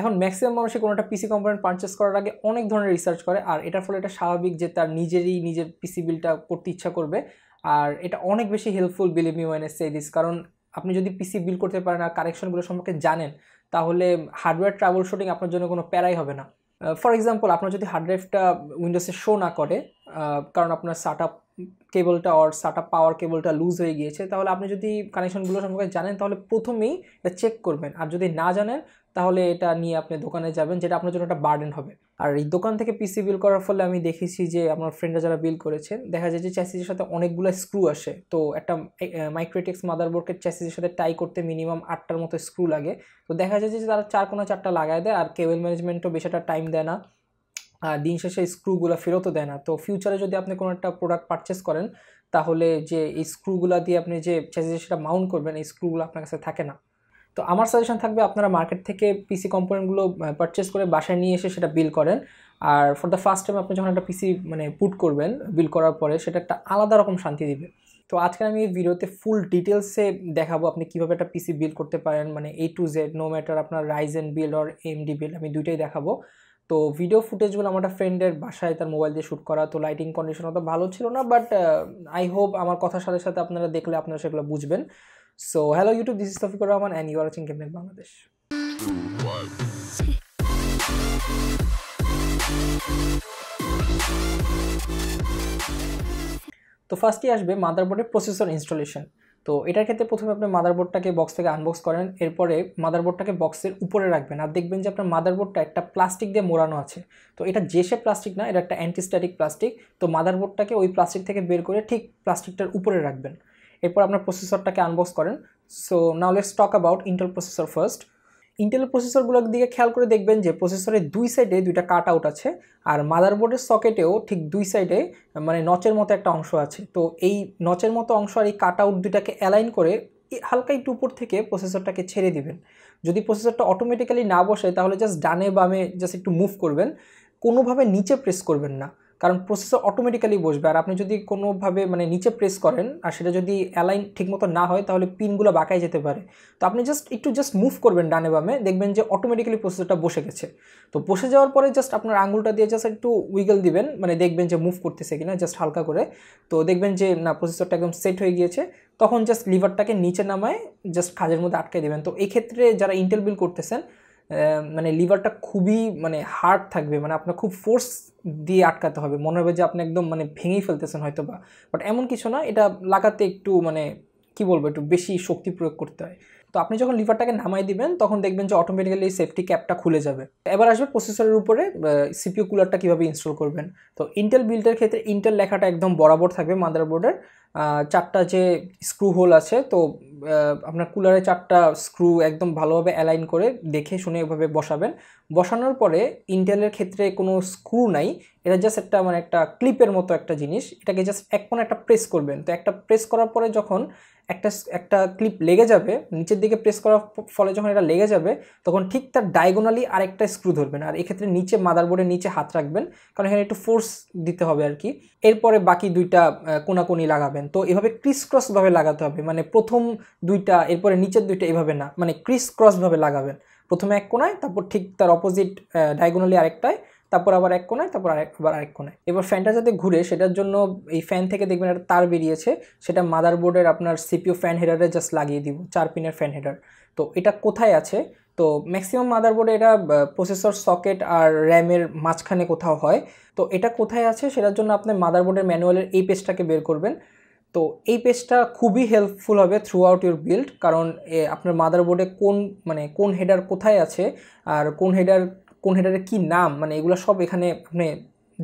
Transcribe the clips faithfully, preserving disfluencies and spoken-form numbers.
এখন ম্যাক্সিমাম মানুষই কোনো একটা পিসি কম্পোনেন্ট পারচেস করার আগে অনেক ধরনের রিসার্চ করে, আর এটার ফলে এটা স্বাভাবিক যে তার নিজেরই নিজের পিসি বিলটা করতে ইচ্ছা করবে। আর এটা অনেক বেশি helpful believe me when I say this, কারণ আপনি যদি পিসি বিল করতে পারেন আর কারেকশনগুলো সম্পর্কে জানেন তাহলে হার্ডওয়্যার ট্রাভেল শুটিং আপনার জন্য কোনো প্যারাই হবে না। ফর এক্সাম্পল আপনার যদি হার্ড ড্রাইভটা উইন্ডোজে শো না করে কারণ আপনার সাট আপ কেবলটা আর সাট আপ পাওয়ার কেবলটা লুজ হয়ে গিয়েছে, তাহলে আপনি যদি কানেকশনগুলো সম্পর্কে জানেন তাহলে প্রথমেই এটা চেক করবেন, আর যদি না জানেন তাহলে এটা নিয়ে আপনি দোকানে যাবেন, যেটা আপনার জন্য একটা বার্ডেন হবে। আর এই দোকান থেকে পিসি বিল করার ফলে আমি দেখেছি যে আমার ফ্রেন্ডরা যারা বিল করেছে দেখা যায় যে চ্যাসিজের সাথে অনেকগুলো স্ক্রু আসে, তো একটা মাইক্রোটেক্স মাদারবোর্ডকে চ্যাসিজের সাথে টাই করতে মিনিমাম আটটার মতো স্ক্রু লাগে, তো দেখা যায় যে তারা চার কোনো চারটা লাগায় দেয়, আর কেবল ম্যানেজমেন্টও বেশ একটা টাইম দেয় না, দিন শেষে স্ক্রুগুলো ফেরতও দেয় না। তো ফিউচারে যদি আপনি কোনো একটা প্রোডাক্ট পারচেস করেন তাহলে যে এই স্ক্রুগুলো দিয়ে আপনি যে চ্যাসিজের সেটা মাউন্ট করবেন এই স্ক্রুগুলো আপনার কাছে থাকে না। তো আমার সাজেশন থাকবে আপনারা মার্কেট থেকে পিসি কম্পোনেন্টগুলো পারচেস করে বাসায় নিয়ে এসে সেটা বিল করেন, আর ফর দ্য ফার্স্ট টাইম আপনি যখন একটা পিসি মানে পুট করবেন বিল করার পরে সেটা একটা আলাদা রকম শান্তি দিবে। তো আজকে আমি এই ভিডিওতে ফুল ডিটেলসে দেখাবো আপনি কীভাবে একটা পিসি বিল করতে পারেন, মানে A to Z, no matter আপনার রাইজেন বিল আর এমডি বিল, আমি দুইটাই দেখাবো। তো ভিডিও ফুটেজগুলো আমার একটা ফ্রেন্ডের বাসায় তার মোবাইল দিয়ে শ্যুট করা, তো লাইটিং কন্ডিশন অত ভালো ছিল না, বাট আই হোপ আমার কথার সাথে সাথে আপনারা দেখলে আপনারা সেগুলো বুঝবেন। So hello YouTube, this is Tawfiqur Rahman and you are watching Gameplay Bangladesh. তো ফার্স্টই আসবে মাদারবোর্ডের প্রসেসর ইনস্টলেশন। তো এটার ক্ষেত্রে প্রথমে আপনি মাদারবোর্ডটাকে বক্স থেকে আনবক্স করেন, এরপরে মাদারবোর্ডটাকে বক্সের উপরে রাখবেন, আর দেখবেন যে আপনার মাদারবোর্ডটা একটা প্লাস্টিক দিয়ে মোড়ানো আছে। তো এটা যেসে প্লাস্টিক না, এটা একটা অ্যান্টিস্ট্যাটিক প্লাস্টিক, তো মাদারবোর্ডটাকে ওই প্লাস্টিক থেকে বের করে ঠিক প্লাস্টিকটার উপরে রাখবেন। এরপর আপনার প্রসেসরটাকে আনবক্স করেন। So now let's talk about Intel processor first. ইন্টেলের প্রসেসরগুলোর দিকে খেয়াল করে দেখবেন যে প্রসেসরের দুই সাইডে দুইটা কাট আউট আছে, আর মাদারবোর্ডের সকেটেও ঠিক দুই সাইডে মানে নচের মতো একটা অংশ আছে। তো এই নচের মতো অংশ আর এই কাট আউট দুইটাকে অ্যালাইন করে হালকা একটু উপর থেকে প্রসেসরটাকে ছেড়ে দিবেন। যদি প্রসেসরটা অটোমেটিক্যালি না বসে তাহলে জাস্ট ডানে বামে জাস্ট একটু মুভ করবেন, কোনোভাবে নিচে প্রেস করবেন না, কারণ প্রসেসর অটোমেটিক্যালি বসবে। আর আপনি যদি কোনোভাবে মানে নিচে প্রেস করেন আর সেটা যদি অ্যালাইন ঠিকমতো না হয় তাহলে পিনগুলো বাঁকায় যেতে পারে। তো আপনি জাস্ট একটু জাস্ট মুভ করবেন ডানে বামে, দেখবেন যে অটোমেটিক্যালি প্রসেসরটা বসে গেছে। তো বসে যাওয়ার পরে জাস্ট আপনার আঙুলটা দিয়ে জাস্ট একটু উইগল দিবেন, মানে দেখবেন যে মুভ করতেছে কিনা জাস্ট হালকা করে, তো দেখবেন যে না প্রসেসরটা একদম সেট হয়ে গিয়েছে। তখন জাস্ট লিভারটাকে নিচে নামায় জাস্ট খাঁজের মধ্যে আটকে দেবেন। তো এক্ষেত্রে যারা ইন্টেল বিল করতেছেন মানে লিভারটা খুবই মানে হার্ড থাকবে, মানে আপনার খুব ফোর্স দিয়ে আটকাতে হবে, মনে হবে যে আপনি একদম মানে ভেঙেই ফেলতেছেন হয়তো বা, বাট এমন কিছু না, এটা লাগাতে একটু মানে কি বলবো একটু বেশি শক্তি প্রয়োগ করতে হয়। তো আপনি যখন লিভারটাকে নামাই দিবেন তখন দেখবেন যে অটোমেটিক্যালি সেফটি ক্যাপটা খুলে যাবে। এবার আসবে প্রসেসরের উপরে সিপিইউ কুলারটা কীভাবে ইনস্টল করবেন। তো ইন্টেল বিলটার ক্ষেত্রে ইন্টেল লেখাটা একদম বরাবর থাকবে মাদারবোর্ডের, চারটা যে স্ক্রু হোল আছে, তো আপনার কুলারে চারটা স্ক্রু একদম ভালোভাবে অ্যালাইন করে দেখে শুনে এভাবে বসাবেন। বসানোর পরে ইন্টেলের ক্ষেত্রে কোনো স্ক্রু নাই, এটা জাস্ট একটা মানে একটা ক্লিপের মতো একটা জিনিস, এটাকে জাস্ট এক কোনো একটা প্রেস করবেন। তো একটা প্রেস করার পরে যখন একটা একটা ক্লিপ লেগে যাবে, নিচের দিকে প্রেস করার ফলে যখন এটা লেগে যাবে তখন ঠিক তার ডায়াগোনালি আরেকটা স্ক্রু ধরবেন, আর এক্ষেত্রে নিচে মাদারবোর্ডের নিচে হাত রাখবেন, কারণ এখানে একটু ফোর্স দিতে হবে আর কি। এরপরে বাকি দুইটা কোনাকোনি লাগাবেন, তো এভাবে ক্রিস ক্রসভাবে লাগাতে হবে, মানে প্রথম দুইটা এরপরে নিচের দুইটা এভাবে না, মানে ক্রিস ক্রসভাবে লাগাবেন। প্রথমে এক কোনায়, তারপর ঠিক তার অপোজিট ডায়াগোনালি আরেকটায়, তারপর আবার এক কোনায়, তারপর আরেক আবার আরেক কোনায়। এবার ফ্যানটা যাতে ঘুরে সেটার জন্য এই ফ্যান থেকে দেখবেন একটা তার বেরিয়েছে, সেটা মাদারবোর্ডের আপনার সিপিইউ ফ্যান হেডারে জাস্ট লাগিয়ে দিব, চার পিনের ফ্যান হেডার। তো এটা কোথায় আছে? তো ম্যাক্সিমাম মাদারবোর্ডে এটা প্রসেসর সকেট আর র্যামের মাঝখানে কোথাও হয়। তো এটা কোথায় আছে সেটার জন্য আপনি মাদারবোর্ডের ম্যানুয়ালের এই পেজটাকে বের করবেন। তো এই পেজটা খুবই হেল্পফুল হবে থ্রু আউট ইউর বিল্ড, কারণ আপনার মাদারবোর্ডে কোন মানে কোন হেডার কোথায় আছে আর কোন হেডার কোন হেডারের কী নাম, মানে এগুলো সব এখানে আপনি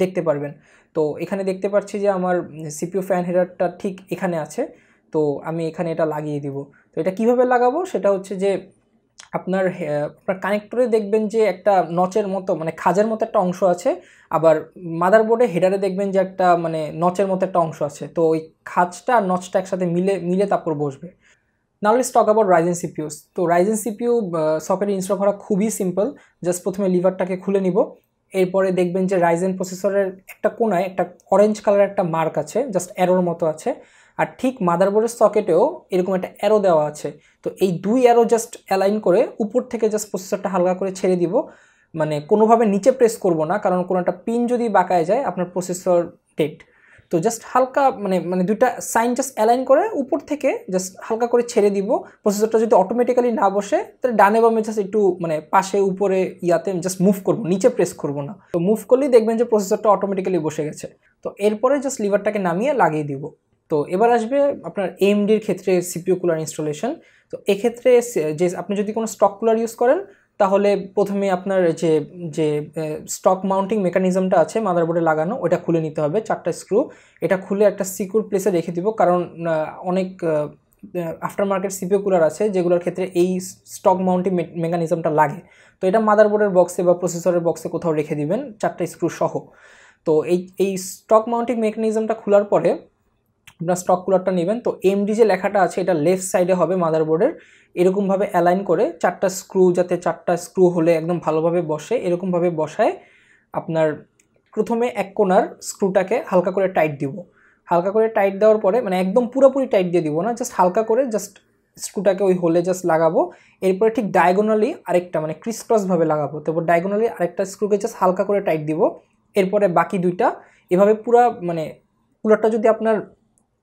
দেখতে পারবেন। তো এখানে দেখতে পাচ্ছি যে আমার সিপিইউ ফ্যান হেডারটা ঠিক এখানে আছে, তো আমি এখানে এটা লাগিয়ে দিব। তো এটা কিভাবে লাগাবো সেটা হচ্ছে যে আপনার আপনার কানেক্টরে দেখবেন যে একটা নচের মতো মানে খাজের মতো একটা অংশ আছে, আবার মাদারবোর্ডে হেডারে দেখবেন যে একটা মানে নচের মতো একটা অংশ আছে। তো ওই খাজটা আর নচটা একসাথে মিলে মিলে তারপর বসবে। Now let's talk about Ryzen সিপিইউস। তো Ryzen সিপিইউ সকেট ইনস্টল করা খুবই সিম্পল, জাস্ট প্রথমে লিভারটাকে খুলে নিব, এরপরে দেখবেন যে Ryzen প্রসেসরের একটা কোনায় একটা অরেঞ্জ কালারের একটা মার্ক আছে, জাস্ট অ্যারোর মতো আছে, আর ঠিক মাদারবোর্ডের সকেটেও এরকম একটা অ্যারো দেওয়া আছে। तो এই দুই অ্যারো জাস্ট অ্যালাইন করে উপর থেকে জাস্ট প্রসেসরটা হালকা করে ছেড়ে দিব মানে কোনোভাবে নিচে প্রেস করব না কারণ কোন একটা পিন যদি বাঁকায় যায় আপনার প্রসেসর ডেড তো জাস্ট হালকা মানে মানে দুইটা সাইন জাস্ট অ্যালাইন করে উপর থেকে জাস্ট হালকা করে ছেড়ে দিব প্রসেসরটা যদি অটোমেটিক্যালি না বসে তাহলে ডানে বামে জাস্ট একটু মানে পাশে উপরে ইয়াতে জাস্ট মুভ করব নিচে প্রেস করব না তো মুভ করলেই দেখবেন যে প্রসেসরটা অটোমেটিক্যালি বসে গেছে তো এরপরে জাস্ট লিভারটাকে নামিয়ে লাগিয়ে দিব তো এবার আসবে আপনার A M D এর ক্ষেত্রে C P U cooler installation তো এই ক্ষেত্রে যে আপনি যদি কোনো স্টক কুলার ইউজ করেন তাহলে প্রথমে আপনার যে যে স্টক মাউন্টিং মেকানিজমটা আছে মাদারবোর্ডে লাগানো ওটা খুলে নিতে হবে চারটা স্ক্রু এটা খুলে একটা সিকিউর প্লেসে রেখে দিব কারণ অনেক after market C P U cooler আছে যেগুলোর ক্ষেত্রে এই স্টক মাউন্টিং মেকানিজমটা লাগে তো এটা মাদারবোর্ডের বক্সে বা প্রসেসরের বক্সে কোথাও রেখে দিবেন চারটা স্ক্রু সহ তো এই এই স্টক মাউন্টিং মেকানিজমটা খোলার পরে अपना स्टक कुलार नेबें तो एम डी जे लेखाटा आछे एटा लेफ्ट साइडे होबे मादारबोर्डेर एरकम भावे अलाइन करे चारटा स्क्रू जाते चारटा स्क्रू होले एकदम भालोभावे बसे एरकम भावे बसाय आपनार प्रथमे एक कोनार स्क्रूटाके हालका करे टाइट दिबो हालका करे टाइट देওয়ার পরে মানে एकदम पुरोपुरी टाइट दिए दिबो ना जस्ट हालका करे जस्ट स्क्रूटाके ओई होले जस्ट लागाबो एरपर ठीक डायगोनाली आरेकटा माने क्रिस क्रस भावे लागाबो तो डायगोनाली आरेकटा स्क्रूके जस्ट हालका करे टाइट दिबो एरपर बाकी दुइटा एभावे पुरा माने कुलारटा जोदि आपनार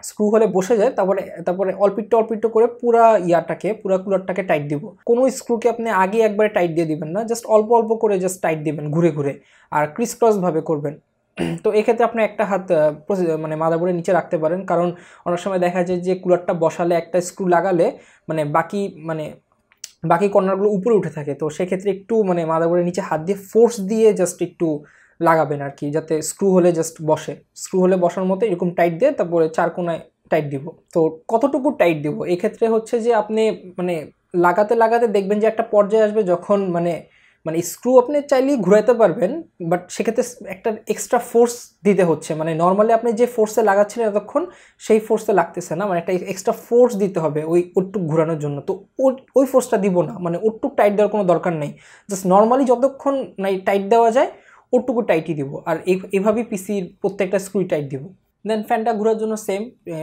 स्क्रू होले बसे जाए तारपरे अल्पिट्टो अल्पिट्टो करे पूरा याटाके पूरा कुलारटाके टाइट दिब कोनो स्क्रूके आपनि आगे एकबारे टाइट दिए दिबेन ना जस्ट अल्प अल्प करे जस्ट टाइट दिबेन घुरे घुरे आर क्रिस क्रस भावे करबेन तो एई क्षेत्रे आपनि एकटा हाथ माने मादारबोर्डेर नीचे राखते पारेन कारण अनेक समय देखा जाय जे कुलारटा बसाले एकटा स्क्रू लागाले माने बाकी माने बाकी कर्नारगुलो उपरे उठे थाके तो सेई क्षेत्रे एकटु माने मादारबोर्डेर नीचे हाथ दिए फोर्स दिए जस्ट एकटु लागाबेन आर कि जाते स्क्रू होले जस्ट बसे स्क्रू होले बसार मतो एरकम टाइट दिए तारपरे चार कोनाय टाइट দিব तो কতটুকু টাইট দিব এই ক্ষেত্রে হচ্ছে যে আপনি মানে লাগাতে লাগাতে দেখবেন যে একটা পর্যায়ে আসবে যখন মানে মানে স্ক্রু আপনি চাইলেই ঘোরাতে পারবেন বাট সেক্ষেত্রে একটা এক্সট্রা ফোর্স দিতে হচ্ছে মানে নরমালি আপনি যে ফোর্সে লাগাচ্ছিলেন এতক্ষণ সেই ফোর্সে লাগতেছে না মানে একটা এক্সট্রা ফোর্স দিতে হবে ওই ওটটু ঘোরানোর জন্য তো ওই ফোর্সটা দিব না মানে ওটটু টাইট দেওয়ার কোনো দরকার নেই জাস্ট নরমালি যতক্ষণ নাই টাইট দেওয়া যায় ওটুকু টাইটই দিব আর এইভাবেই পিসির প্রত্যেকটা স্ক্রু টাইট দিব दें फैनटा घुरार जो सेम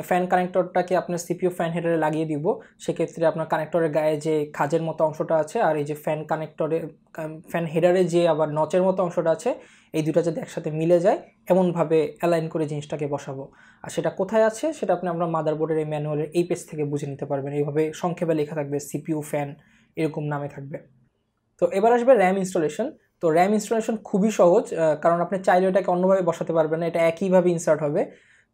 फैन कानेक्टर के अपना सीपीयू फैन हेडारे लागिए दीब से क्षेत्र में अपना कानेक्टर गाए जो खाजर मतो अंशटा आछे और ये फैन कानेक्टर फैन हेडारे जे आबार नचर मतो अंशटा आछे एई दुटा जाते एकसाथे मिले जाए एमन भावे अलाइन करे जिनिसटाके बसाबो आर सेटा कोथाय आछे सेटा आपनि आपनार मादारबोर्डेर मैनुयालेर एई पेज थेके बुझे निते पारबेन एइभावे संक्षेपे लेखा थाकबे सीपीयू फैन एरकम नामे थाकबे तो एबार आसबे रैम इन्स्टलेशन तो रैम इन्स्टलेशन खूब ही सहज कारण अपनी चाइले एटाके अन्यभावे बसाते पारबेन ना एटा एकईभावे इन्सार्ट होबे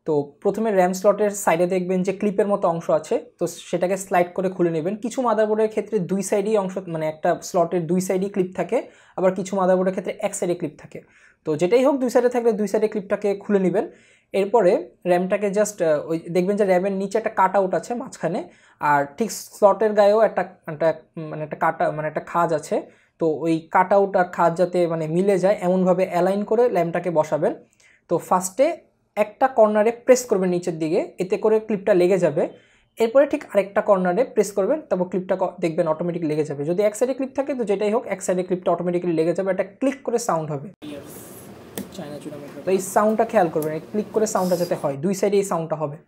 तो प्रथमे रैम स्लटेर साइडे देखें जो क्लिपर मतो अंश आछे तो सेटाके स्लाइड करे खुले नेबेन किछु मादारबोर्डेर क्षेत्रे दुई साइडेई अंश माने एकटा स्लटेर दुई साइडेई क्लिप थाके आबार किछु मादारबोर्डेर क्षेत्रे एक साइडे क्लिप थाके तो जेटाई होक दुई साइडे थाकले दुई साइडे क्लिपटाके खुले नेबेन एरपर रैमटाके जस्ट ओई देखबेन जे रैमेर नीचे एकटा काटआउट आछे माझखाने आर ठीक स्लटेर गाएओ एकटा माने एकटा काटा माने एकटा खाज आछे तो ओई काटआउट आर खाज जाते माने मिले जाए एमन भावे अलाइन करे रैमटाके बसाबेन तो फार्स्टे একটা কর্নারে প্রেস করবেন নিচের দিকে এতে করে ক্লিপটা লেগে যাবে এরপরে ঠিক আরেকটা কর্নারে প্রেস করবেন তারপর ক্লিপটা দেখবেন অটোমেটিক লেগে যাবে যদি এক সাইডে ক্লিপ থাকে তো যেটাই হোক এক সাইডে ক্লিপটা অটোমেটিক্যালি লেগে যাবে এটা ক্লিক করে সাউন্ড হবে চায়না চুনা মেক তো এই সাউন্ডটা খেয়াল করবেন ক্লিক করে সাউন্ডটা যেটা হয় দুই সাইডে এই সাউন্ডটা হবে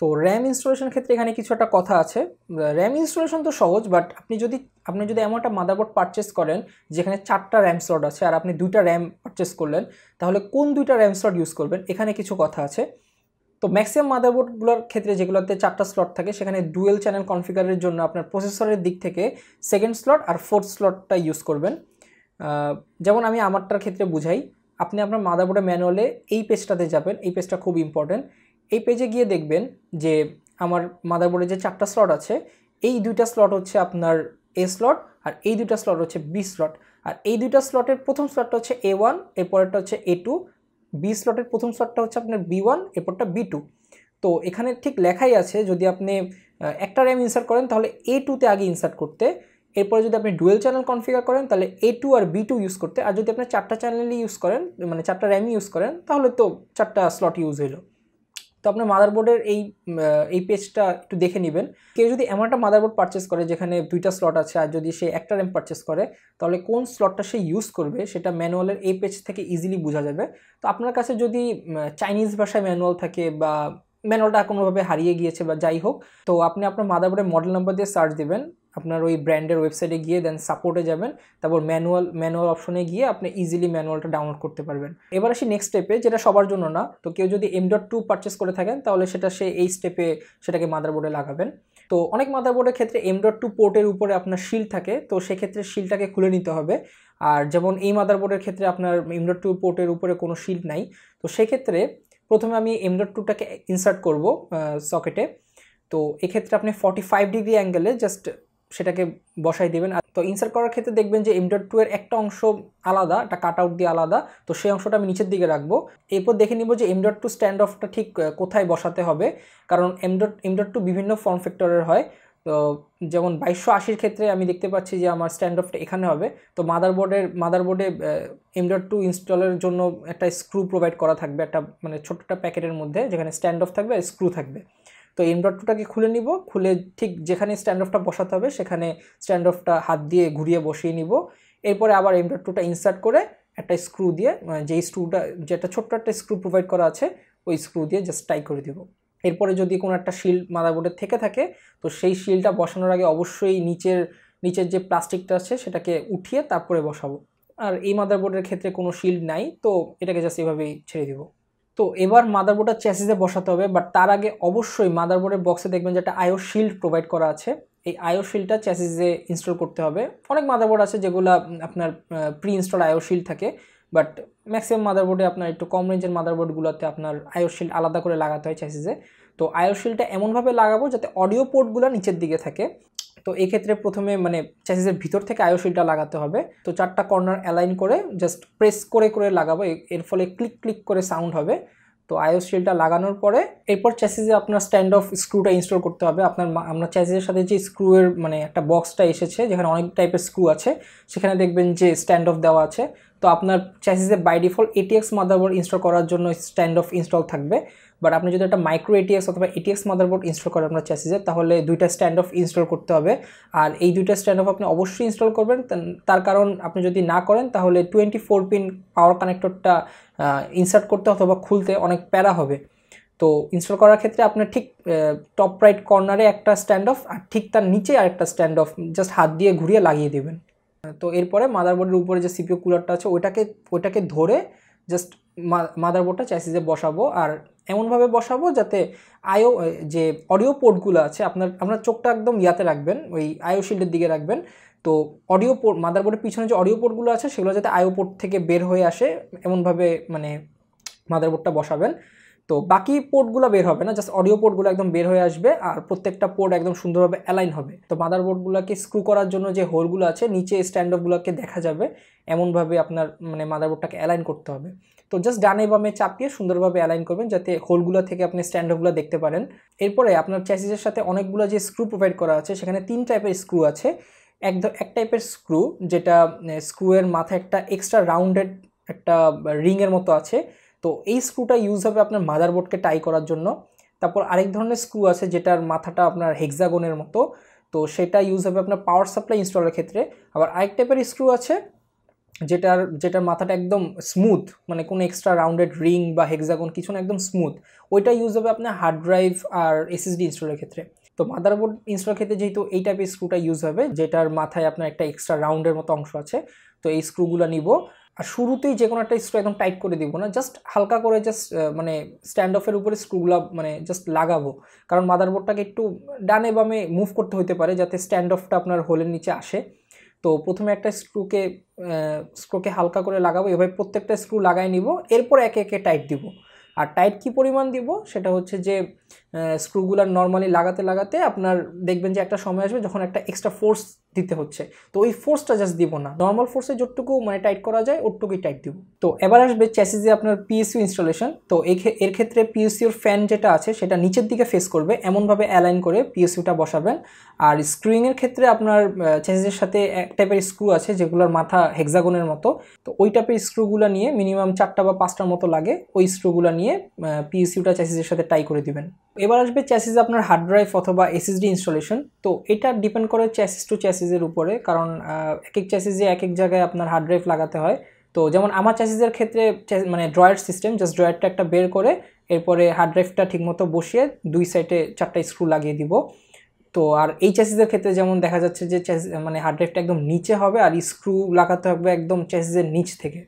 তো র‍্যাম ইনস্টলেশন ক্ষেত্রে এখানে কিছু একটা কথা আছে র‍্যাম ইনস্টলেশন তো সহজ বাট আপনি যদি আপনি যদি এমন একটা মাদারবোর্ড পারচেজ করেন যেখানে চারটা র‍্যাম স্লট আছে আর আপনি দুইটা র‍্যাম পারচেজ করলেন তাহলে কোন দুইটা র‍্যাম স্লট ইউজ করবেন এখানে কিছু কথা আছে তো ম্যাক্সিমাম মাদারবোর্ডগুলোর ক্ষেত্রে যেগুলোতে চারটা স্লট থাকে সেখানে ডুয়াল চ্যানেল কনফিগারের জন্য আপনার প্রসেসরের দিক থেকে সেকেন্ড স্লট আর ফোর্থ স্লটটা ইউজ করবেন যেমন আমি আমারটার ক্ষেত্রে বুঝাই আপনি আপনার মাদারবোর্ডে ম্যানুয়ালে এই পেজটাতে যাবেন এই পেজটা খুব ইম্পর্টেন্ট এই পেজে গিয়ে দেখবেন যে আমার মাদারবোর্ডে যে চারটা স্লট আছে এই দুইটা স্লট হচ্ছে আপনার A স্লট আর এই দুইটা স্লট হচ্ছে B স্লট আর এই দুইটা স্লটের প্রথম স্লটটা হচ্ছে A one এরপরটা হচ্ছে A two B স্লটের প্রথম স্লটটা হচ্ছে আপনার B one এরপরটা B two তো এখানে ঠিক লেখাই আছে যদি আপনি একটা র‍্যাম ইনসার্ট করেন তাহলে A two তে আগে ইনসার্ট করতে এরপর যদি আপনি ডুয়াল চ্যানেল কনফিগার করেন তাহলে A two আর B two ইউজ করতে আর যদি আপনি চারটা চ্যানেলই ইউজ করেন মানে চারটা র‍্যামই ইউজ করেন তাহলে তো চারটা স্লট ইউজ হলো तो अपने मादारबोर्डर ये पेजटा एक देखे नीबें क्यों जो एम एक मादारबोर्ड पार्चेस करे जेखने दुईटा स्लट आदि से एक रैम पार्चेस करे ताहले कौन स्लटटा से यूज करबे सेटा मैनुअलर ये पेज थेके इजिली बोझा जाबे तो आपनार काछे जदि चाइनीज भाषाय मैनुअल थाके बा मैनुअलटा कोনোভাবে হারিয়ে গিয়েছে বা যাই হোক তো আপনি আপনার মাদারবোর্ডের মডেল নাম্বার দিয়ে সার্চ দিবেন আপনার ওই ব্র্যান্ডের ওয়েবসাইটে গিয়ে দেন সাপোর্টে যাবেন তারপর ম্যানুয়াল ম্যানুয়াল অপশনে গিয়ে আপনি ইজিলি ম্যানুয়ালটা ডাউনলোড করতে পারবেন এবার আসি নেক্সট স্টেপে যেটা সবার জন্য না তো কেউ যদি এম ডট টু পারচেজ করে থাকেন তাহলে সেটা সে এই স্টেপে সেটাকে মাদারবোর্ডে লাগাবেন তো অনেক মাদারবোর্ডের ক্ষেত্রে এম ডট টু পোর্টের উপরে আপনার শিল্ড থাকে তো সেই ক্ষেত্রে শিল্ডটাকে খুলে নিতে হবে আর যেমন এই মাদারবোর্ডের ক্ষেত্রে আপনার এম ডট টু পোর্টের উপরে কোনো শিল্ড নাই তো সেই ক্ষেত্রে প্রথমে আমি এম ডট টু টাকে ইনসার্ট করব সকেটে তো এই ক্ষেত্রে আপনি পঁয়তাল্লিশ ডিগ্রি অ্যাঙ্গেলে জাস্ট সেটাকে বসাই দিবেন তো ইনসার্ট করার ক্ষেত্রে দেখবেন যে এম ডট টু এর একটা অংশ আলাদা একটা কাট আউট দিয়ে আলাদা তো সেই অংশটা আমি নিচের দিকে রাখবো এরপর দেখে নিব যে এম ডট টু স্ট্যান্ড অফটা ঠিক কোথায় বসাতে হবে কারণ এম ডট টু বিভিন্ন ফর্ম ফ্যাক্টরের হয় তো যেমন বাইশশো আশি এর ক্ষেত্রে আমি দেখতে পাচ্ছি যে আমার স্ট্যান্ড অফটা এখানে হবে তো মাদারবোর্ডের মাদারবোর্ডে এম ডট টু ইনস্টলের জন্য একটা স্ক্রু প্রোভাইড করা থাকবে একটা মানে ছোট একটা প্যাকেটের মধ্যে যেখানে স্ট্যান্ড অফ থাকবে আর স্ক্রু থাকবে তো এম ডট টুটাকে খুলে নিব খুলে ঠিক যেখানে স্ট্যান্ড অফটা বসাতে হবে সেখানে স্ট্যান্ড অফটা হাত দিয়ে ঘুরিয়ে বসিয়ে নিব এরপরে আবার এম ডট টুটা ইনসার্ট করে একটা স্ক্রু দিয়ে যেই স্ক্রুটা যেটা ছোট্ট একটা স্ক্রু প্রোভাইড করা আছে ওই স্ক্রু দিয়ে জাস্ট টাই করে দিব এরপরে যদি কোনো একটা শিল্ড মাদারবোর্ডের থেকে থাকে তো সেই শিল্ডটা বসানোর আগে অবশ্যই নিচের নিচের যে প্লাস্টিকটা আছে সেটাকে উঠিয়ে তারপরে বসাবো আর এই মাদারবোর্ডের ক্ষেত্রে কোনো শিল্ড নাই তো এটাকে জাস্ট এভাবেই ছেড়ে দিব তো এবার মাদারবোর্ডটা চ্যাসিসে বসাতে হবে বাট তার আগে অবশ্যই মাদারবোর্ডের বক্সে দেখবেন যে একটা আইও শিল্ড প্রোভাইড করা আছে এই আইও শিল্ডটা চ্যাসিসে ইনস্টল করতে হবে অনেক মাদারবোর্ড আছে যেগুলো আপনার প্রি ইনস্টল আইও শিল্ড থাকে বাট ম্যাক্সিমাম মাদারবোর্ডে আপনার একটু কম রেঞ্জের মাদারবোর্ডগুলোতে আপনার আইও শিল্ড আলাদা করে লাগাতে হয় চ্যাসিসে তো আইও শিল্ডটা এমনভাবে লাগাবো যাতে অডিও পোর্টগুলো নিচের দিকে থাকে তো এই ক্ষেত্রে প্রথমে মানে চ্যাসিসের ভিতর থেকে আইও শিল্ডটা লাগাতে হবে তো চারটা কর্নার অ্যালাইন করে জাস্ট প্রেস করে করে লাগাবো এর ফলে ক্লিক ক্লিক করে সাউন্ড হবে তো আইও শিল্ডটা লাগানোর পরে এরপর চ্যাসিসে আপনার স্ট্যান্ড অফ স্ক্রুটা ইনস্টল করতে হবে আপনার আপনার চ্যাসিসের সাথে যে স্ক্রুয়ের মানে একটা বক্সটা এসেছে যেখানে অনেক টাইপের স্ক্রু আছে সেখানে দেখবেন যে স্ট্যান্ড অফ দেওয়া আছে তো আপনার চ্যাসিসে by default ATX motherboard install করার জন্য স্ট্যান্ড অফ ইনস্টল থাকবে বাট আপনি যদি একটা মাইক্রো এটিএক্স অথবা এটিএক্স মাদারবোর্ড ইনস্টল করেন আপনার চ্যাসিসে তাহলে দুইটা স্ট্যান্ড অফ ইনস্টল করতে হবে আর এই দুইটা স্ট্যান্ড অফ আপনি অবশ্যই ইনস্টল করবেন তার কারণ আপনি যদি না করেন তাহলে টোয়েন্টি ফোর পিন পাওয়ার কানেক্টরটা ইনসার্ট করতে অথবা খুলতে অনেক প্যারা হবে তো ইনস্টল করার ক্ষেত্রে আপনার ঠিক টপ রাইট কর্নারে একটা স্ট্যান্ড অফ আর ঠিক তার নিচে আরেকটা স্ট্যান্ড অফ জাস্ট হাত দিয়ে ঘুরিয়ে লাগিয়ে দেবেন তো এরপরে মাদারবোর্ডের উপরে যে সিপিইউ কুলারটা আছে ওইটাকে ওইটাকে ধরে জাস্ট মাদারবোর্ডটা চ্যাসিসে বসাবো আর এমনভাবে বসাবো যাতে আইও যে অডিও পোর্টগুলো আছে আপনার আপনার চোখটা একদম ইয়াতে রাখবেন ওই আইও শিল্ডের দিকে রাখবেন তো অডিও পোর্ট মাদারবোর্ডের পিছনে যে অডিও পোর্টগুলো আছে সেগুলো যাতে আইও পোর্ট থেকে বের হয়ে আসে এমনভাবে মানে মাদারবোর্ডটা বসাবেন তো বাকি পোর্টগুলো বের হবে না জাস্ট অডিও পোর্টগুলো একদম বের হয়ে আসবে আর প্রত্যেকটা পোর্ট একদম সুন্দরভাবে অ্যালাইন হবে তো মাদারবোর্ডগুলোকে স্ক্রু করার জন্য যে হোলগুলো আছে নিচে স্ট্যান্ড অফগুলোকে দেখা যাবে এমনভাবে আপনার মানে মাদারবোর্ডটাকে অ্যালাইন করতে হবে তো জাস্ট ডানে বামে চাপিয়ে সুন্দরভাবে অ্যালাইন করবেন যাতে হোলগুলো থেকে আপনি স্ট্যান্ড অফগুলো দেখতে পারেন এরপরে আপনার চ্যাসিসের সাথে অনেকগুলো যে স্ক্রু প্রোভাইড করা আছে সেখানে তিন টাইপের স্ক্রু আছে এক এক টাইপের স্ক্রু যেটা স্ক্রুয়ের মাথায় একটা এক্সট্রা রাউন্ডেড একটা রিংয়ের মতো আছে তো এই স্ক্রুটা ইউজ হবে আপনার মাদারবোর্ডকে টাই করার জন্য তারপর আরেক ধরনের স্ক্রু আছে যেটার মাথাটা আপনার হেক্সাগনের মতো তো সেটা ইউজ হবে আপনার পাওয়ার সাপ্লাই ইনস্টলের ক্ষেত্রে আবার আরেক টাইপের স্ক্রু আছে যেটার যেটার মাথাটা একদম স্মুথ মানে কোনো এক্সট্রা রাউন্ডেড রিং বা হেক্সাগন কিছু না একদম স্মুথ ওইটা ইউজ হবে আপনার হার্ড ড্রাইভ আর এসএসডি ইনস্টলের ক্ষেত্রে তো মাদারবোর্ড ইনস্টলের ক্ষেত্রে যেহেতু এই টাইপের স্ক্রুটা ইউজ হবে যেটার মাথায় আপনার একটা এক্সট্রা রাউন্ডের মতো অংশ আছে তো এই স্ক্রুগুলো নিব আর শুরুতেই যে কোনো একটা স্ক্রু একদম টাইট করে দিব না জাস্ট হালকা করে জাস্ট মানে স্ট্যান্ড অফের উপরে স্ক্রুগুলো মানে জাস্ট লাগাবো কারণ মাদারবোর্ডটাকে একটু ডানে বামে মুভ করতে হতে পারে যাতে স্ট্যান্ড অফটা আপনার হোলের নিচে আসে তো প্রথমে একটা স্ক্রুকে স্ক্রুকে হালকা করে লাগাবো এভাবে প্রত্যেকটা স্ক্রু লাগাই নিব এরপর একে একে টাইট দিব আর টাইট কী পরিমাণ দিব সেটা হচ্ছে যে স্ক্রুগুলো নর্মালি লাগাতে লাগাতে আপনার দেখবেন যে একটা সময় আসবে যখন একটা এক্সট্রা ফোর্স দিতে হচ্ছে তো ওই ফোর্সটা জাস্ট দিব না নর্মাল ফোর্সে যতটুকু মানে টাইট করা যায় ওটুকুই টাইট দিব তো এবার আসবে চ্যাসিসে আপনার পিএসইউ ইনস্টলেশন তো এর ক্ষেত্রে পিএসইউর ফ্যান যেটা আছে সেটা নিচের দিকে ফেস করবে এমনভাবে অ্যালাইন করে পিএসইউটা বসাবেন আর স্ক্রুইংয়ের ক্ষেত্রে আপনার চ্যাসিসের সাথে এক টাইপের স্ক্রু আছে যেগুলোর মাথা হেক্সাগনের মতো তো ওই টাইপের স্ক্রুগুলো নিয়ে মিনিমাম চারটা বা পাঁচটার মতো লাগে ওই স্ক্রুগুলো নিয়ে পিএসইউটা চ্যাসিসের সাথে টাই করে দিবেন এবার আসবে চ্যাসিস আপনার হার্ড ড্রাইভ অথবা এসএসডি ইনস্টলেশন তো এটা ডিপেন্ড করে চ্যাসিস টু চ্যাসিসের উপরে কারণ এক এক চ্যাসিসে এক এক জায়গায় আপনার হার্ড ড্রাইভ লাগাতে হয় তো যেমন আমার চ্যাসিসের ক্ষেত্রে মানে ড্রয়ার সিস্টেম জাস্ট ড্রয়ারটা একটা বের করে এরপরে হার্ড ড্রাইভটা ঠিকমতো বসিয়ে দুই সাইডে চারটা স্ক্রু লাগিয়ে দিব। তো আর এই চ্যাসিসের ক্ষেত্রে যেমন দেখা যাচ্ছে যে মানে হার্ড ড্রাইভটা একদম নিচে হবে আর স্ক্রু লাগাতে হবে একদম চ্যাসিসের নিচ থেকে।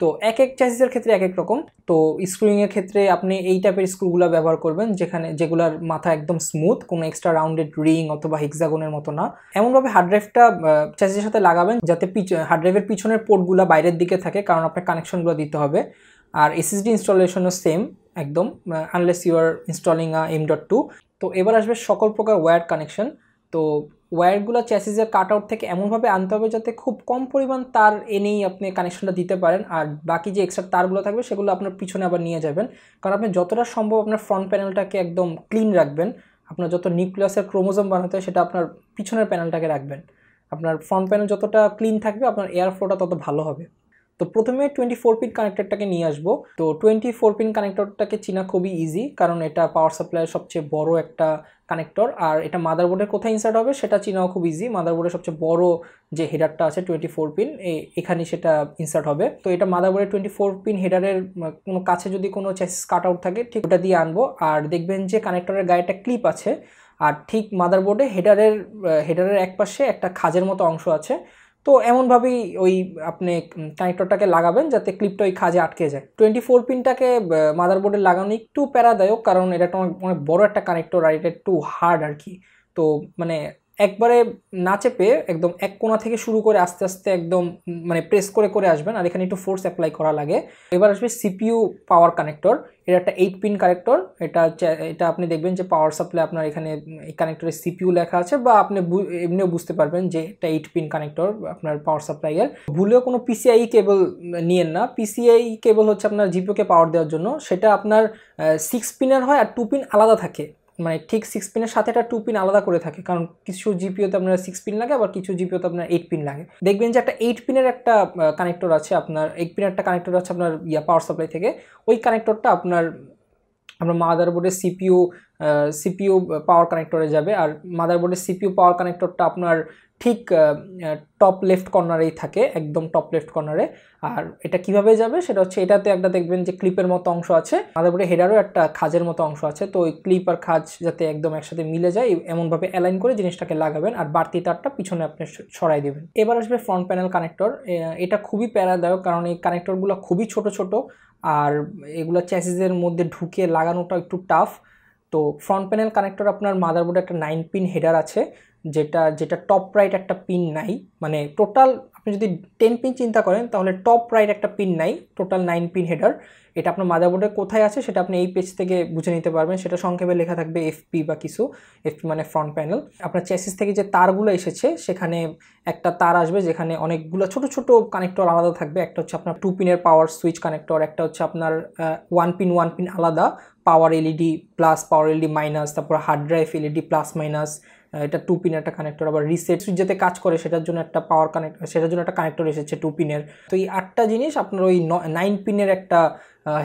তো এক এক চ্যাসিসের ক্ষেত্রে এক এক রকম। তো স্ক্রুইংয়ের ক্ষেত্রে আপনি এই টাইপের স্ক্রুগুলো ব্যবহার করবেন যেখানে যেগুলোর মাথা একদম স্মুথ, কোনো এক্সট্রা রাউন্ডেড রিং অথবা হেক্সাগনের মতো না। এমনভাবে হার্ড ড্রাইভটা চ্যাসিসের সাথে লাগাবেন যাতে হার্ড ড্রাইভের পিছনের পোর্টগুলো বাইরের দিকে থাকে, কারণ আপনার কানেকশনগুলো দিতে হবে। আর এসএসডি ইনস্টলেশনও সেম একদম, unless you are installing a M dot two. তো এবার আসবে সকল প্রকার ওয়্যার কানেকশন। তো ওয়্যারগুলো চ্যাসিসের কাট আউট থেকে এমনভাবে আনতে হবে যাতে খুব কম পরিমাণ তার এনেই আপনি কানেকশনটা দিতে পারেন, আর বাকি যে এক্সট্রা তারগুলো থাকবে সেগুলো আপনার পিছনে আবার নিয়ে যাবেন। কারণ আপনি যতটা সম্ভব আপনার ফ্রন্ট প্যানেলটাকে একদম ক্লিন রাখবেন। আপনার যত নিউক্লিয়াসের ক্রোমোজোম বানাতে হয় সেটা আপনার পিছনের প্যানেলটাকে রাখবেন। আপনার ফ্রন্ট প্যানেল যতটা ক্লিন থাকবে আপনার এয়ার ফ্লোটা তত ভালো হবে। তো প্রথমে টোয়েন্টি ফোর পিন কানেক্টরটাকে নিয়ে আসবো। তো টোয়েন্টি ফোর পিন কানেক্টরটাকে চিনা খুবই ইজি, কারণ এটা পাওয়ার সাপ্লাইয়ের সবচেয়ে বড় একটা কানেক্টর। আর এটা মাদারবোর্ডের কোথায় ইনসার্ট হবে সেটা চিনাও খুব ইজি। মাদারবোর্ডের সবচেয়ে বড় যে হেডারটা আছে টোয়েন্টি ফোর পিন এখানেই সেটা ইনসার্ট হবে। তো এটা মাদারবোর্ডের টোয়েন্টি ফোর পিন হেডারের কোনো কাছে যদি কোনো চ্যাসিস কাট আউট থাকে ঠিক ওটা দিয়ে আনবো। আর দেখবেন যে কানেক্টরের গায়ে একটা ক্লিপ আছে, আর ঠিক মাদারবোর্ডে হেডারের হেডারের এক পাশে একটা খাজের মতো অংশ আছে। তো এমনভাবেই ওই আপনি কানেক্টরটাকে লাগাবেন যাতে ক্লিপটা ওই খাজে আটকে যায়। টোয়েন্টি ফোর পিনটাকে মাদারবোর্ডে লাগানো একটু প্যারাদায়ক, কারণ এটা অনেক বড় একটা কানেক্টর আর এটা একটু হার্ড আর কি। তো মানে একবারে না চেপে একদম এক কোণা থেকে শুরু করে আস্তে আস্তে একদম মানে প্রেস করে করে আসবেন, আর এখানে একটু ফোর্স অ্যাপ্লাই করা লাগে। এবার আসবে সিপিইউ পাওয়ার কানেক্টর। এটা একটা এইট পিন কানেক্টর। এটা এটা আপনি দেখবেন যে পাওয়ার সাপ্লাই আপনার এখানে এই কানেক্টরের সিপিইউ লেখা আছে, বা আপনি এমনিও বুঝতে পারবেন যে এটা এইট পিন কানেক্টর আপনার পাওয়ার সাপ্লাইয়ের। ভুলেও কোনো পিসিআই কেবল নিয়েন না। পিসিআই কেবল হচ্ছে আপনার জিপিইউকে পাওয়ার দেওয়ার জন্য। সেটা আপনার সিক্স পিনের হয় আর টু পিন আলাদা থাকে, মানে ঠিক সিক্স পিনের সাথে এটা টু পিন আলাদা করে থাকে, কারণ কিছু জিপিওতে আপনার সিক্স পিন লাগে, আবার কিছু জিপিওতে আপনার এইট পিন লাগে। দেখবেন যে একটা এইট পিনের একটা কানেক্টর আছে আপনার, এইট পিনের একটা কানেক্টর আছে আপনার ইয়া পাওয়ার সাপ্লাই থেকে। ওই কানেক্টরটা আপনার আপনার মাদারবোর্ডের সিপিইউ সিপিইউ পাওয়ার কানেক্টরে যাবে। আর মাদারবোর্ডের সিপিইউ পাওয়ার কানেক্টরটা আপনার ঠিক টপ লেফট কর্নারেই থাকে, একদম টপ লেফট কর্নারে। আর এটা কিভাবে যাবে সেটা হচ্ছে, এটাতে একটা দেখবেন যে ক্লিপের মতো অংশ আছে, মাদারবোর্ডে হেডারও একটা খাজের মতো অংশ আছে। তো ওই ক্লিপ আর খাজ যাতে একদম একসাথে মিলে যায় এমনভাবে অ্যালাইন করে জিনিসটাকে লাগাবেন, আর বাড়তি তারটা পিছনে আপনি সরাই দেবেন। এবার আসবে ফ্রন্ট প্যানেল কানেক্টর। এটা খুবই প্যারাদায়ক, কারণ এই কানেক্টরগুলো খুবই ছোট ছোট, আর এগুলো চ্যাসিসের মধ্যে ঢুকে লাগানোটা একটু টাফ। তো ফ্রন্ট প্যানেল কানেক্টর আপনার মাদারবোর্ডে একটা নাইন পিন হেডার আছে, যেটা যেটা টপ রাইট একটা পিন নাই, মানে টোটাল আপনি যদি টেন পিন চিন্তা করেন তাহলে টপ রাইট একটা পিন নাই, টোটাল নাইন পিন হেডার। এটা আপনার মাদারবোর্ডে কোথায় আছে সেটা আপনি এই পেজ থেকে বুঝে নিতে পারবেন। সেটা সংক্ষেপে লেখা থাকবে এফপি বা কিছু। এফপি মানে ফ্রন্ট প্যানেল। আপনার চ্যাসিস থেকে যে তারগুলো এসেছে সেখানে একটা তার আসবে যেখানে অনেকগুলো ছোট ছোট কানেক্টর আলাদা থাকবে। একটা হচ্ছে আপনার টু পিনের পাওয়ার সুইচ কানেক্টর, একটা হচ্ছে আপনার ওয়ান পিন ওয়ান পিন আলাদা power LED plus, power LED minus, তারপর hard drive LED plus minus, এটা টু পিনের একটা কানেক্টর। আবার রিসেট সুইচ যাতে কাজ করে সেটার জন্য একটা পাওয়ার কানেক্ট সেটার জন্য একটা কানেক্টর এসেছে টু পিনের। তো এই আটটা জিনিস আপনার ওই নাইন পিনের একটা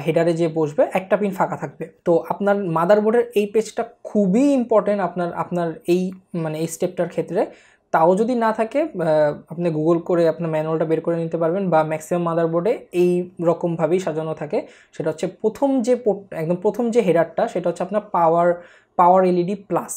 হেডারে যে বসবে, একটা পিন ফাঁকা থাকবে। তো আপনার মাদারবোর্ডের এই পেজটা খুবই ইম্পর্টেন্ট আপনার আপনার এই মানে এই স্টেপটার ক্ষেত্রে। তাও যদি না থাকে আপনি গুগল করে আপনার ম্যানুয়ালটা বের করে নিতে পারবেন, বা ম্যাক্সিমাম মাদারবোর্ডে এই রকমভাবেই সাজানো থাকে। সেটা হচ্ছে প্রথম যে পোর্ট একদম প্রথম যে হেডারটা সেটা হচ্ছে আপনার পাওয়ার পাওয়ার এলইডি প্লাস,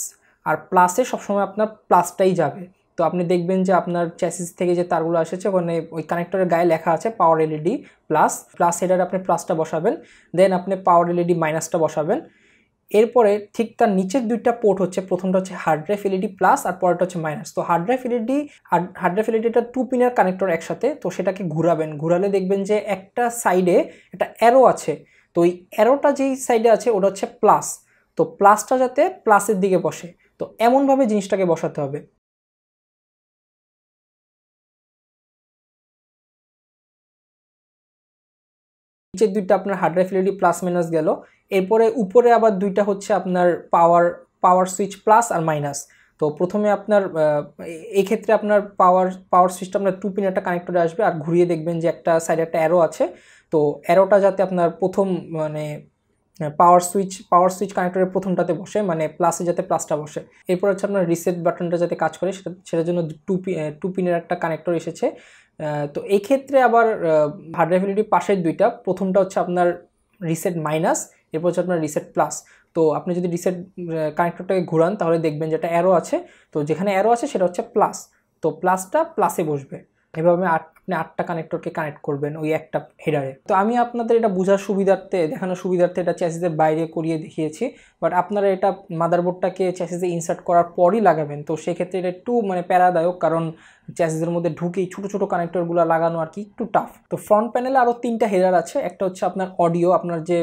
আর প্লাসে সবসময় আপনার প্লাসটাই যাবে। তো আপনি দেখবেন যে আপনার চ্যাসিস থেকে যে তারগুলো এসেছে ওখানে ওই কানেক্টরের গায়ে লেখা আছে পাওয়ার এলইডি প্লাস, প্লাস হেডারে আপনি প্লাসটা বসাবেন, দেন আপনি পাওয়ার এলইডি মাইনাসটা বসাবেন। এরপরে ঠিক তার নিচের দুইটা পোর্ট হচ্ছে, প্রথমটা হচ্ছে হার্ড ড্রাইভ এলইডি প্লাস আর পরেরটা হচ্ছে মাইনাস। তো হার্ড ড্রাইভ এলইডি আর হার্ড ড্রাইভ এলইডিটা টু পিনের কানেক্টর একসাথে। তো সেটাকে ঘুরাবেন, ঘুরালে দেখবেন যে একটা সাইডে একটা অ্যারো আছে। তো ওই অ্যারোটা যেই সাইডে আছে ওটা হচ্ছে প্লাস। তো প্লাসটা যাতে প্লাসের দিকে বসে, তো এমনভাবে জিনিসটাকে বসাতে হবে। নিচের দুইটা আপনার hard drive LED plus minus গেল, এরপরে উপরে আবার দুইটা হচ্ছে আপনার পাওয়ার পাওয়ার সুইচ প্লাস আর মাইনাস। তো প্রথমে আপনার এই ক্ষেত্রে আপনার পাওয়ার পাওয়ার সুইচটা আপনার টু পিন একটা কানেক্টরে আসবে, আর ঘুরিয়ে দেখবেন যে একটা সাইডে একটা অ্যারো আছে। তো অ্যারোটা যাতে আপনার প্রথম মানে পাওয়ার সুইচ পাওয়ার সুইচ কানেক্টরের প্রথমটাতে বসে, মানে প্লাসে যাতে প্লাসটা বসে। এরপর হচ্ছে আপনার রিসেট বাটনটা যাতে কাজ করে সেটা সেটার জন্য টু পি টু পিনের একটা কানেক্টর এসেছে। তো এই ক্ষেত্রে আবার হার্ড ড্রাইভ এলইডির পাশের দুইটা, প্রথমটা হচ্ছে আপনার রিসেট মাইনাস, এরপর হচ্ছে আপনার রিসেট প্লাস। তো আপনি যদি রিসেট কানেক্টরটাকে ঘোরান তাহলে দেখবেন যেটা অ্যারো আছে, তো যেখানে অ্যারো আছে সেটা হচ্ছে প্লাস, তো প্লাসটা প্লাসে বসবে। এভাবে আট আপনি আটটা কানেক্টরকে কানেক্ট করবেন ওই একটা হেডারে। তো আমি আপনাদের এটা বোঝার সুবিধার্থে, দেখানোর সুবিধার্থে এটা চ্যাসিসের বাইরে করিয়ে দেখিয়েছি, বাট আপনারা এটা মাদারবোর্ডটাকে চ্যাসিসে ইনসার্ট করার পরই লাগাবেন। তো সেক্ষেত্রে এটা একটু মানে প্যারাদায়ক, কারণ চ্যাসিসের মধ্যে ঢুকেই ছোটো ছোটো কানেক্টরগুলো লাগানো আর কি একটু টাফ। তো ফ্রন্ট প্যানেলে আরও তিনটা হেডার আছে। একটা হচ্ছে আপনার অডিও, আপনার যে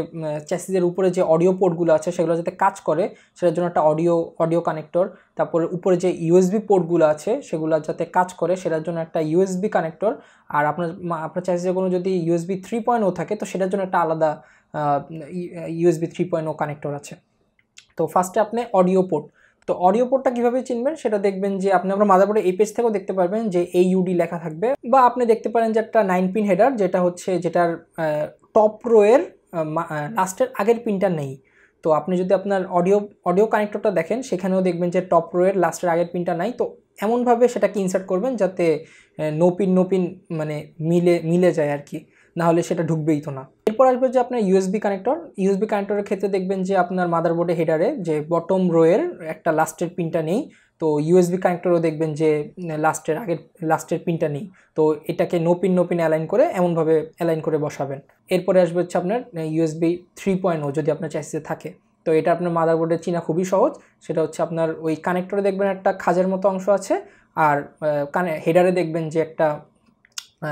চ্যাসিসের উপরে যে অডিও পোর্টগুলো আছে সেগুলো যাতে কাজ করে সেটার জন্য একটা অডিও অডিও কানেক্টর, তারপরে উপরে যে ইউএসবি পোর্টগুলো আছে সেগুলো যাতে কাজ করে সেটার জন্য একটা ইউএসবি কানেক্টর, আর আপনার আপনার চ্যাসিসে কোনো যদি ইউএসবি থ্রি পয়েন্টও থাকে তো সেটার জন্য একটা আলাদা ইউএসবি থ্রি পয়েন্টও কানেক্টর আছে। তো ফার্স্টে আপনি অডিও পোর্ট, তো অডিও পোর্টটা কীভাবে চিনবেন সেটা দেখবেন যে আপনি আপনার মাদারবোর্ডে এই পেজ থেকেও দেখতে পারবেন যে এই ইউডি লেখা থাকবে, বা আপনি দেখতে পারেন যে একটা নাইন পিন হেডার যেটা হচ্ছে যেটার টপ রোয়ের লাস্টের আগের পিনটা নেই। তো আপনি যদি আপনার অডিও অডিও কানেক্টরটা দেখেন সেখানেও দেখবেন যে টপ রোয়ের লাস্টের আগের পিনটা নাই। তো এমনভাবে সেটাকে ইনসার্ট করবেন যাতে নো পিন নো পিন মানে মিলে মিলে যায় আর কি, নাহলে সেটা ঢুকবেই তো না। এরপর আসবে যে আপনার ইউএসবি কানেক্টর। ইউএসবি কানেক্টরের ক্ষেত্রে দেখবেন যে আপনার মাদারবোর্ডে হেডারে যে বটম রোয়ের একটা লাস্টের পিনটা নেই, তো ইউএসবি কানেক্টরও দেখবেন যে লাস্টের আগের লাস্টের পিনটা নেই। তো এটাকে no pin no pin align করে এমনভাবে অ্যালাইন করে বসাবেন। এরপরে আসবে হচ্ছে আপনার ইউএসবি থ্রি পয়েন্ট ও যদি আপনার চ্যাসিসে থাকে। তো এটা আপনার মাদারবোর্ডে চিনা খুবই সহজ, সেটা হচ্ছে আপনার ওই কানেক্টরে দেখবেন একটা খাজের মতো অংশ আছে, আর কানে হেডারে দেখবেন যে একটা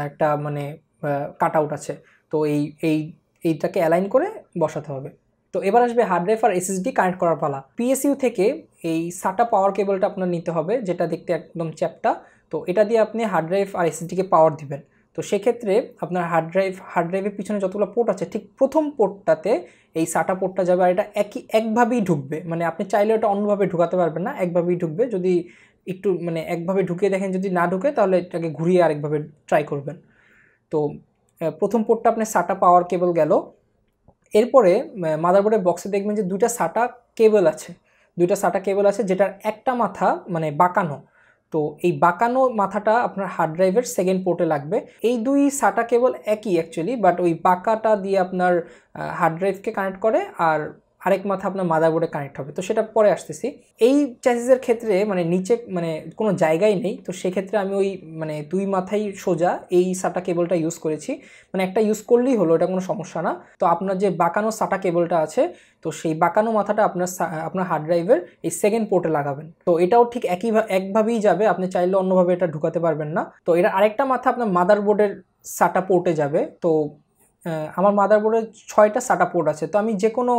একটা মানে কাট আউট আছে। তো এই এই এইটাকে অ্যালাইন করে বসাতে হবে। তো এবার আসবে হার্ড ড্রাইভ আর এসএসডি কানেক্ট করার পালা। পিএসইউ থেকে এই সাটা পাওয়ার কেবলটা আপনার নিতে হবে, যেটা দেখতে একদম চ্যাপ্টা। তো এটা দিয়ে আপনি হার্ড ড্রাইভ আর এসএসডিকে পাওয়ার দিবেন। তো সেক্ষেত্রে আপনার হার্ড ড্রাইভ হার্ড ড্রাইভের পিছনে যতগুলো পোর্ট আছে ঠিক প্রথম পোর্টটাতে এই সাটা পোর্টটা যাবে, আর এটা একই একভাবেই ঢুকবে, মানে আপনি চাইলে এটা অন্যভাবে ঢুকাতে পারবেন না, একভাবেই ঢুকবে। যদি একটু মানে একভাবে ঢুকিয়ে দেখেন যদি না ঢুকে তাহলে এটাকে ঘুরিয়ে আরেকভাবে ট্রাই করবেন। তো প্রথম পোর্টটা আপনি সাটা পাওয়ার কেবল গেল। এরপরে মাদারবোর্ডের বক্সে দেখবেন যে দুইটা সাটা কেবল আছে, দুইটা সাটা কেবল আছে যেটার একটা মাথা মানে বাঁকানো। তো এই বাঁকানো মাথাটা আপনার হার্ড ড্রাইভের সেকেন্ড পোর্টে লাগবে। এই দুই সাটা কেবল একই অ্যাকচুয়ালি, বাট ওই বাঁকাটা দিয়ে আপনার হার্ড ড্রাইভকে কানেক্ট করে, আর আরেক মাথা আপনার মাদারবোর্ডে কানেক্ট হবে। তো সেটা পরে আসতেছি। এই চ্যাসিসের ক্ষেত্রে মানে নিচে মানে কোনো জায়গাই নেই, তো সেক্ষেত্রে আমি ওই মানে দুই মাথাই সোজা এই সাটা কেবলটা ইউজ করেছি, মানে একটা ইউজ করলেই হলো, এটা কোনো সমস্যা না। তো আপনার যে বাঁকানো সাটা কেবলটা আছে তো সেই বাঁকানো মাথাটা আপনার আপনার হার্ড ড্রাইভের এই সেকেন্ড পোর্টে লাগাবেন। তো এটাও ঠিক একই একভাবেই যাবে, আপনি চাইলে অন্যভাবে এটা ঢুকাতে পারবেন না। তো এটা আরেকটা মাথা আপনার মাদারবোর্ডের সাটা পোর্টে যাবে। তো আমার মাদারবোর্ডে ছয়টা সাটা পোর্ট আছে, তো আমি যে কোনো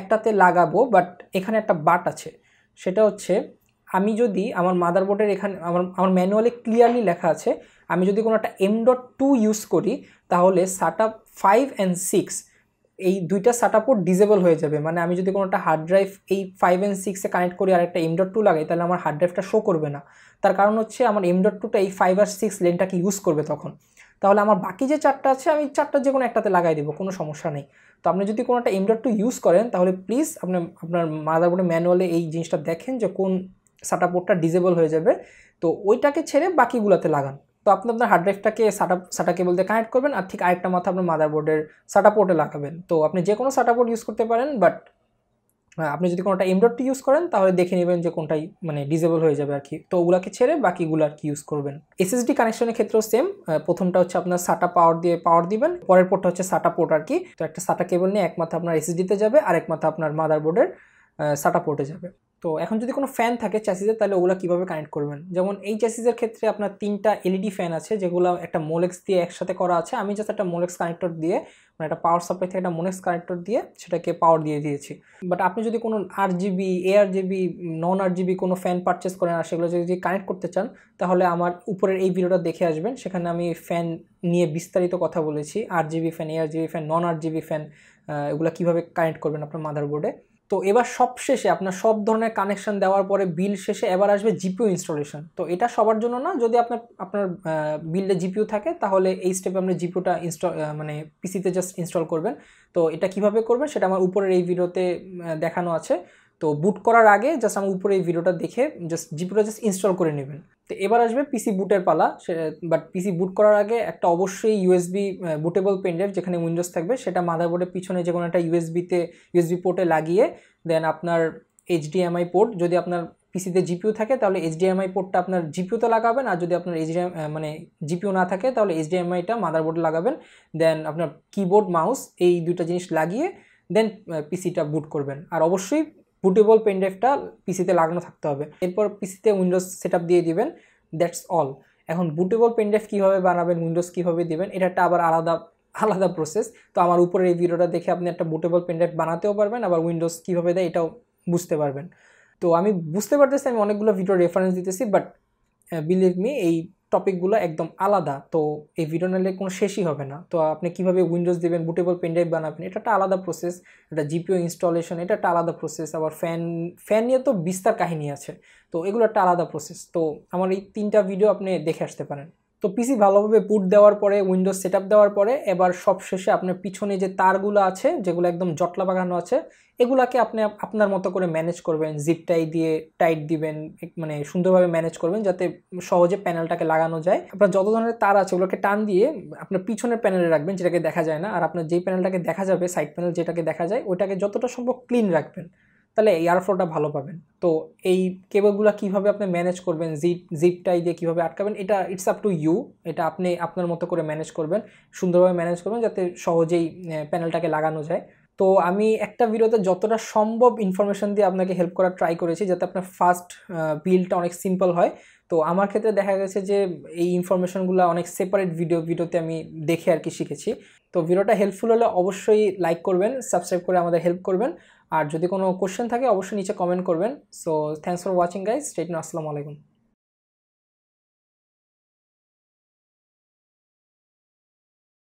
একটাতে লাগাবো, বাট এখানে একটা বাট আছে, সেটা হচ্ছে আমি যদি আমার মাদারবোর্ডের এখানে আমার আমার ম্যানুয়ালে ক্লিয়ারলি লেখা আছে, আমি যদি কোনো একটা এম ডট টু ইউজ করি তাহলে সাটা ফাইভ অ্যান্ড সিক্স এই দুইটা সাটা পোর্ট ডিসেবল হয়ে যাবে। মানে আমি যদি কোনো একটা হার্ড ড্রাইভ এই ফাইভ অ্যান্ড সিক্সে কানেক্ট করি আর একটা এম ডট টু লাগাই তাহলে আমার হার্ড ড্রাইভটা শো করবে না। তার কারণ হচ্ছে আমার এম ডট টুটা এই ফাইভ আর সিক্স লেনটাকে ইউজ করবে তখন। তাহলে আমার বাকি যে চারটা আছে আমি চারটা যে কোনো একটাতে লাগাই দেবো, কোনো সমস্যা নেই। তো আপনি যদি কোনো একটা এম ডট টু ইউজ করেন তাহলে প্লিজ আপনি আপনার মাদারবোর্ডে ম্যানুয়ালে এই জিনিসটা দেখেন যে কোন সাটা পোর্টটা ডিসেবল হয়ে যাবে, তো ওইটাকে ছেড়ে বাকিগুলোতে লাগান। তো আপনি আপনার হার্ড ড্রাইভটাকে সাটা সাটা কেবল দিয়ে কানেক্ট করবেন, আর ঠিক আরেকটা মাথা আপনার মাদারবোর্ডের সাটা পোর্টে লাগাবেন। তো আপনি যে কোনো সাটা পোর্ট ইউজ করতে পারেন, বাট আপনি যদি কোনোটা এম ডট টু ইউজ করেন তাহলে দেখে নেবেন যে কোনটাই মানে ডিসেবল হয়ে যাবে আর কি, তো ওগুলোকে ছেড়ে বাকিগুলো আর কি ইউজ করবেন। এসএসডি কানেকশনের ক্ষেত্রেও সেম, প্রথমটা হচ্ছে আপনার সাটা পাওয়ার দিয়ে পাওয়ার দিবেন, পরের পোর্টটা হচ্ছে সাটা পোর্ট আর কি। তো একটা সাটা কেবল নিয়ে এক মাথা আপনার এসএসডিতে যাবে, আর এক মাথা আপনার মাদারবোর্ডের সাটা পোর্টে যাবে। তো এখন যদি কোনো ফ্যান থাকে চ্যাসিসে তাহলে ওগুলো কীভাবে কানেক্ট করবেন? যেমন এই চ্যাসিসের ক্ষেত্রে আপনার তিনটা এলইডি ফ্যান আছে যেগুলো একটা মোলেক্স দিয়ে একসাথে করা আছে। আমি জাস্ট একটা মোলেক্স কানেক্টর দিয়ে মানে একটা পাওয়ার সাপ্লাই থেকে একটা মোলেক্স কানেক্টর দিয়ে সেটাকে পাওয়ার দিয়ে দিয়েছি। বাট আপনি যদি কোনো RGB ARGB non RGB fan ফ্যান পারচেস করেন আর সেগুলো যদি কানেক্ট করতে চান তাহলে আমার উপরের এই ভিডিওটা দেখে আসবেন, সেখানে আমি ফ্যান নিয়ে বিস্তারিত কথা বলেছি, RGB fan ARGB fan non RGB fan এগুলো কীভাবে কানেক্ট করবেন আপনার মাদারবোর্ডে। তো এবার সব শেষে আপনার সব ধরনের কানেকশান দেওয়ার পরে বিল শেষে এবার আসবে জিপিউ ইনস্টলেশন। তো এটা সবার জন্য না, যদি আপনার আপনার বিল্ডে জিপিউ থাকে তাহলে এই স্টেপে আপনি জিপিউটা ইনস্টল মানে পিসিতে জাস্ট ইনস্টল করবেন। তো এটা কিভাবে করবেন সেটা আমার উপরের এই ভিডিওতে দেখানো আছে। তো तो बुट करार आगे जस्ट हमें ऊपर भिडियो देखे जस्ट जिपिओ जस्ट इन्स्टल कर नेबेन। तो एबार आसबे पिसी बुटर पाला। बाट पिसी बुट करार आगे एक अवश्य यूएसबी बुटेबल पेन ड्राइव जेखाने विंडोज थाकबे सेटा मादारबोर्डेर पिछने जेकोनो एकटा यूएसबीते यूएसबी पोर्टे लागिए देन आपनार एचडीएमआई पोर्ट जोदि आपनार পিসিতে জিপিইউ থাকে তাহলে এইচডিএমআই পোর্টটা আপনার জিপিইউতে লাগাবেন আর যদি আপনার এইচডিএম মানে জিপিইউ না থাকে তাহলে এইচডিএমআইটা মাদারবোর্ডে লাগাবেন। দেন আপনার কিবোর্ড মাউস এই দুটো জিনিস লাগিয়ে দেন পিসিটা বুট করবেন। আর অবশ্যই বুটেবল পেন ড্রাইভটা পিসিতে লাগানো থাকতে হবে। এরপর পিসিতে উইন্ডোজ সেটআপ দিয়ে দিবেন, দ্যাটস অল। এখন বুটেবল পেন ড্রাইভ কীভাবে বানাবেন, উইন্ডোজ কীভাবে দেবেন এটাটা আবার আলাদা আলাদা প্রসেস। তো আমার উপরের এই ভিডিওটা দেখে আপনি একটা বুটেবল পেন ড্রাইভ বানাতেও পারবেন আবার উইন্ডোজ কীভাবে দেয় এটাও বুঝতে পারবেন। तो आमी बुझते पारतेछि आमी अनेकगुलो भिडियो रेफारेंस दितेछि बाट बिलिव मी एई टपिकगुलो एकदम आलादा। तो एई भिडियो नाले कोनो शेषई होबे ना। तो आपनि किभाबे विंडोज दिबेन, बुटेबल पेन ड्राइव बानाबेन एटा एकटा आलादा प्रोसेस, एटा जिपिओ इन्स्टलेशन एटा एकटा आलादा प्रोसेस, आबार फैन फैन निये तो विस्तार काहिनी आछे। तो एगुलो एकटा आलादा प्रोसेस। तो आमार एई तीनटा भिडियो आपनि देखे आसते पारेन। तो पिसी भालोभाबे बुट देওয়ার পরে উইন্ডোজ সেটআপ দেওয়ার পরে এবার সবশেষে আপনার পিছনে যে তারগুলো আছে যেগুলো একদম জটলা বাঁধানো আছে এগুলাকে আপনি আপনার মতো করে ম্যানেজ করবেন, জিপ টাই দিয়ে টাইট দিবেন, মানে সুন্দরভাবে ম্যানেজ করবেন যাতে সহজে প্যানেলটাকে লাগানো যায়। আপনার যত ধরনের তার আছে ওগুলোকে টান দিয়ে আপনার পিছনের প্যানেলে রাখবেন যেটাকে দেখা যায় না। আর আপনার যেই প্যানেলটাকে দেখা যাবে সাইড প্যানেল যেটাকে দেখা যায় ওটাকে যতটা সম্ভব ক্লিন রাখবেন, তাহলে এয়ারফ্লোটা ভালো পাবেন। তো এই কেবলগুলো কীভাবে আপনি ম্যানেজ করবেন, জিপ জিপ টাই দিয়ে কীভাবে আটকাবেন এটা ইটস আপ টু ইউ। এটা আপনি আপনার মতো করে ম্যানেজ করবেন, সুন্দরভাবে ম্যানেজ করবেন যাতে সহজেই প্যানেলটাকে লাগানো যায়। তো আমি একটা ভিডিওতে যতটা সম্ভব ইনফরমেশন দিয়ে আপনাকে হেল্প করার ট্রাই করেছি যাতে আপনার ফার্স্ট বিল্ডটা অনেক সিম্পল হয়। তো আমার ক্ষেত্রে দেখা গেছে যে এই ইনফরমেশনগুলো অনেক সেপারেট ভিডিও ভিডিওতে আমি দেখে আর কি শিখেছি। তো ভিডিওটা হেল্পফুল হলে অবশ্যই লাইক করবেন, সাবস্ক্রাইব করে আমাদের হেল্প করবেন। আর যদি কোনো কোশ্চেন থাকে অবশ্যই নিচে কমেন্ট করবেন। So thanks for watching guys, stay tune, আসসালামু আলাইকুম।